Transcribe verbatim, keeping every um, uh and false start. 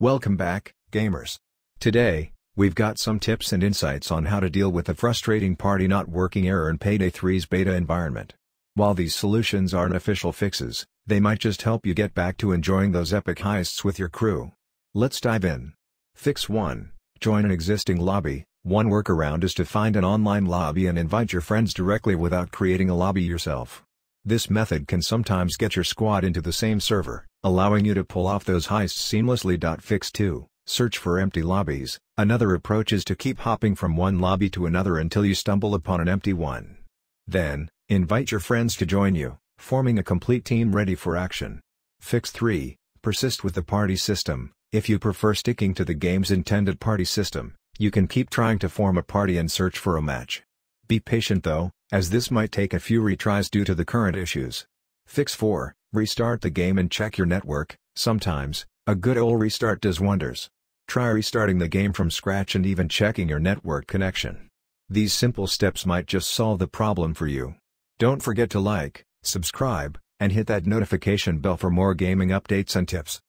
Welcome back, gamers. Today, we've got some tips and insights on how to deal with a frustrating party not working error in Payday three's beta environment. While these solutions aren't official fixes, they might just help you get back to enjoying those epic heists with your crew. Let's dive in. Fix one. Join an existing lobby. One workaround is to find an online lobby and invite your friends directly without creating a lobby yourself. This method can sometimes get your squad into the same server, allowing you to pull off those heists seamlessly. Fix two. Search for empty lobbies. Another approach is to keep hopping from one lobby to another until you stumble upon an empty one. Then, invite your friends to join you, forming a complete team ready for action. Fix three. Persist with the party system. If you prefer sticking to the game's intended party system, you can keep trying to form a party and search for a match. Be patient though, as this might take a few retries due to the current issues. Fix four. Restart the game and check your network. Sometimes, a good old restart does wonders. Try restarting the game from scratch and even checking your network connection. These simple steps might just solve the problem for you. Don't forget to like, subscribe, and hit that notification bell for more gaming updates and tips.